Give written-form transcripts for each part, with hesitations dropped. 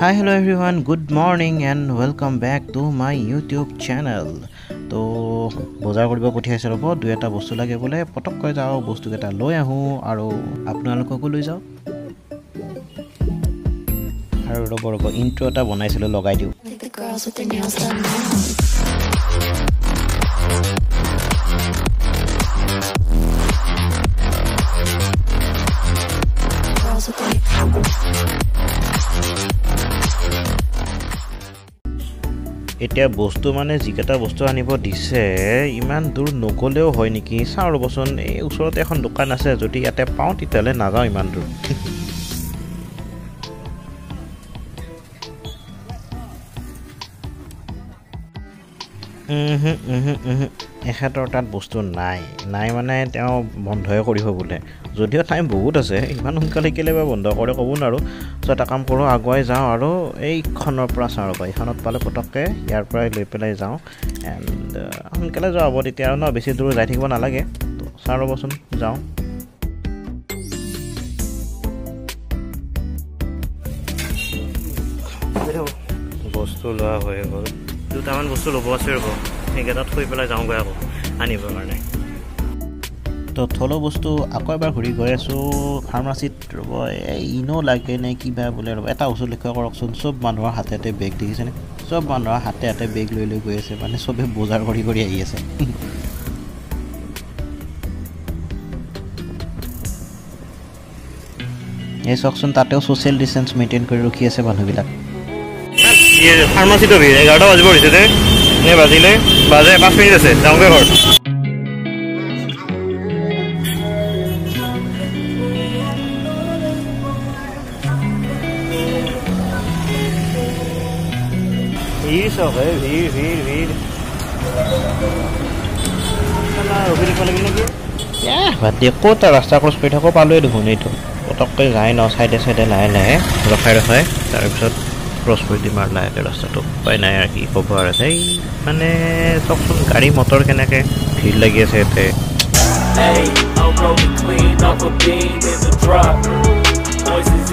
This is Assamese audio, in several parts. Hi hello everyone, good morning and welcome back to my YouTube channel. तो बजार करब पठियाइछे रब दुइ एटा बस्तु लागे बोले पटकके जाओ बस्तु केटा लय आहु आरो आपनालोकको लय जाओ आरो रब रब इंट्रो एटा बनाइछिलो लगाइ दिउ। এতিয়া বস্তু মানে জিকেটা বস্তু আনিব দিছে ইমান দূর নগলেও হয় নাকি চাও রবছন। এই উছরতে এখন দোকান আছে, যদি ইয়াতে পাও তিতালে না যাও ইমান দূর। এখেতৰ তাত বস্তু নাই নাই মানে তেওঁ বন্ধই কৰিব বোলে, যদিও টাইম বহুত আছে। ইমান সোনকালে কেলে বা বন্ধ কৰে ক'ব নোৱাৰো। চ' এটা কাম কৰোঁ, আগুৱাই যাওঁ আৰু এইখনৰ পৰা চাওঁ ৰ'বা, এইখনত পালে পটককৈ ইয়াৰ পৰাই লৈ পেলাই যাওঁ। এণ্ড সোনকালে যোৱা হ'ব তেতিয়া আৰু ন, বেছি দূৰ যাই থাকিব নালাগে। তো চাওঁ ৰ'বচোন যাওঁ। বস্তু লোৱা হৈ গ'ল, দুটামান বস্তু ল'ব আছে ৰ'ব, সেইকেইটাত থৈ পেলাই যাওঁগৈ আকৌ আনিবৰ কাৰণে। তো থলো বস্তু আকৌ এবাৰ ঘূৰি গৈ আছোঁ ফাৰ্মাচীত ৰ'ব। এই ইনো লাগে নে কিবা বোলে ৰ'ব। এটা বস্তু লক্ষ্য কৰকচোন, চব মানুহৰ হাতে হাতে বেগ দেখিছেনে, চব মানুহৰ হাতে হাতে বেগ লৈ লৈ গৈ আছে, মানে চবেই বজাৰ কৰি কৰি আহি আছে। এই চাওকচোন, তাতেও ছ'চিয়েল ডিষ্টেঞ্চ মেইনটেইন কৰি ৰখি আছে মানুহবিলাক। ফাৰ্মাচীটো ভিৰ, 11টা বাজিব হৈছে দে নে বাজিলে, বাজে 5 মিনিট আছে, যাওঁগৈ ঘৰ। ভিৰ চব ভিৰ ভিৰ ভিৰ, ৰখি দিব লাগে নেকি ভাতি। ক'ত ৰাস্তা ক্ৰছ কৰি থাকোঁ পালোৱে দেখোন, এইটো পটককৈ যায় ন চাইডে চাইডে লাহে লাহে ৰখাই ৰখাই, তাৰপিছত ক্ৰছ কৰি দিম আৰু লাহেকৈ ৰাস্তাটো। উপায় নাই আৰু কি ক'ব আৰু। এই মানে চাওকচোন গাড়ী মটৰ কেনেকৈ ভিৰ লাগি আছে ইয়াতে। Voices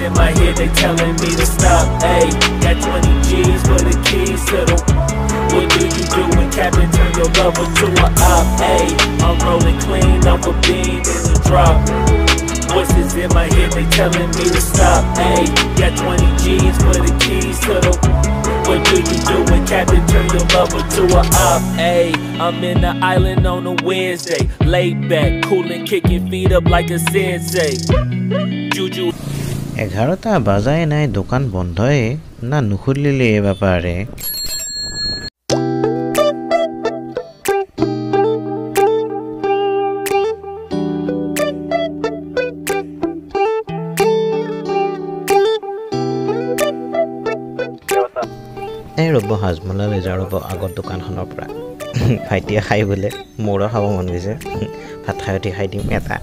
in my head, they telling me to stop. Hey, got 20 G's for the keys to the. What do you do when Captain turn your lover to a op? Hey, I'm in the island on a Wednesday, laid back, cool and kicking feet up like a sensei. Juju. 11টা বাজায় নাই, দোকান বন্ধয়ে না নুখুলিলে এ ব্যাপারে। এই ৰ'ব হাজমলা লৈ যাওঁ ৰ'ব আগৰ দোকানখনৰ পৰা। ভাইটিয়ে খাই বোলে, মোৰো খাব মন গৈছে, ভাত খাই উঠি খাই দিম এটা।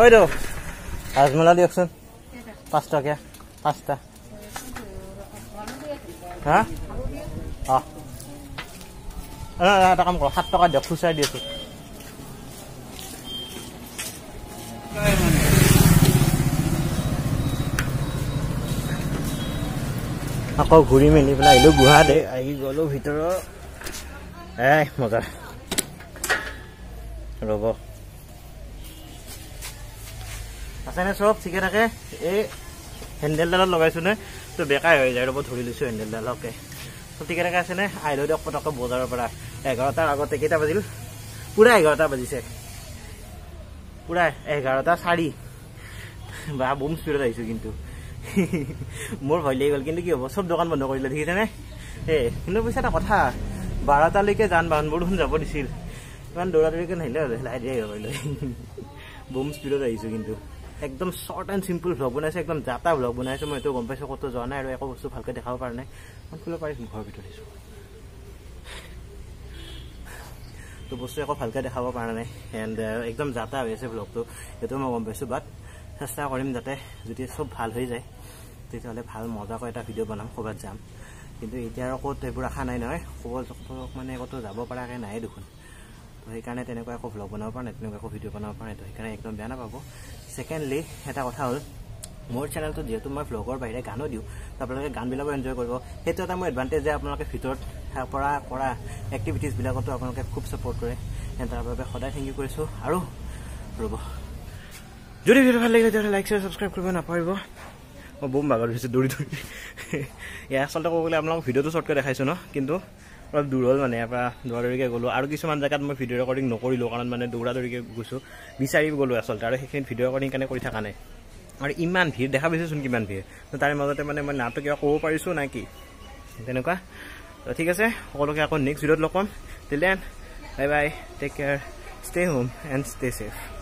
ঐ ৰ হাজমলা দিয়কচোন 5 টকীয়া 5টা। হা অঁ এটা কাম কৰোঁ, 7 টকা দিয়ক, খুচাই দি আছোঁ। আকৌ ঘূৰি মেলি পেলাই আহিলোঁ গুৱাহাটী, আহি গ'লোঁ ভিতৰৰ। এই মজা ৰ'ব, আছেনে চব ঠিকে থাকে। এই হেণ্ডেলডালত লগাইছোঁনে তো বেকাই হৈ যায় ৰ'ব, ধৰি লৈছোঁ হেণ্ডেলডালকে। তো ঠিকে থাকে আছেনে, আহিলোঁ দিয়ক পটককৈ বজাৰৰ পৰা। 11টাৰ আগতে কেইটা বাজিল, পূৰা 11টা বাজিছে, পূৰা 11:04। বা বুম স্পীডত আহিছোঁ, কিন্তু মোৰ ভয় লাগি গ'ল। কিন্তু কি হ'ব, চব দোকান বন্ধ কৰিলে দেখিছেনে। এই কিন্তু পইচা এটা কথা, 12টালৈকে যান বাহনবোৰ যাব দিছিল, ইমান দৌৰাদৌৰিকৈ নাহিলে হ'ল, লাহে ধীৰে আহিব পাৰিলে। বুম স্পীডত আহিছোঁ, কিন্তু একদম শ্বৰ্ট এণ্ড চিম্পুল ভ্লগ বনাইছোঁ, একদম যাতা ভ্লগ বনাইছোঁ। মই এইটো গম পাইছোঁ, ক'তো যোৱা নাই আৰু একো বস্তু ভালকৈ দেখাব পৰা নাই। মই ফুল পাৰিছোঁ ঘৰৰ ভিতৰত আহিছোঁ, তো বস্তু একো ভালকৈ দেখাব পৰা নাই এণ্ড একদম যাতা হৈ আছে ভ্লগটো, সেইটো মই গম পাইছোঁ। বাট চেষ্টা কৰিম যাতে, যদি চব ভাল হৈ যায় তেতিয়াহ'লে ভাল মজাকৈ এটা ভিডিঅ' বনাম, ক'ৰবাত যাম। কিন্তু এতিয়া আৰু ক'ত এইবোৰ আশা নাই নহয়, ক'ৰবাত মানে ক'তো যাব পৰাকৈ নাই দেখোন। তো সেইকাৰণে তেনেকুৱা একো ভ্লগ বনাব পৰা নাই, তেনেকুৱা একো ভিডিঅ' বনাব পৰা নাই, তো সেইকাৰণে একদম বেয়া নাপাব। ছেকেণ্ডলি এটা কথা হ'ল, মোৰ চ্যানেলটো যেহেতু মই ব্লগৰ বাইৰে গানো দিও আপোনালোকে গান বিলাকো এনজয় কৰিব হেতু এটা মই এডভান্টেজ যে আপোনালোকে ভিতৰত পৰা কৰা এক্টিভিটিজ বিলাকতো আপোনালোকে খুব সাপোৰ্ট কৰে তাৰ বাবে সদায় থ্যাংক ইউ কৰিছো আৰু ৰব যদি ভিডিও ভাল লাগিলে তেতিয়াহ'লে লাইক শেয়াৰ সাবস্ক্ৰাইব কৰিব নাপাৰিব মই বম বাগৰ হৈছে দৌৰি দৌৰি ইয়া আসলতে কবলে আপোনালোক ভিডিওটো শৰ্টকাট দেখাইছো ন কিন্তু অলপ দূৰ হল মানে আপা দৌৰাৰিকে গলো আৰু কিছুমান জায়গাত মই ভিডিও ৰেকৰ্ডিং নকৰিলো কাৰণ মানে দৌৰাদৌৰিকে গৈছো বিচাৰি গলো আসলতে আৰু সেইখিনি ভিডিও ৰেকৰ্ডিং কানে কৰি থাকা নাই আৰু ইমান ভিৰ দেখা পাইছেছুন কিমান ভিৰ তো তাৰ মাজতে মানে মই নাটক কিবা ক'ব পাৰিছো নাকি তেনেকুৱা তো ঠিক আছে সকলোকে আকৌ নেক্সট ভিডিওত লগ পাম till then bye bye take care stay home and stay safe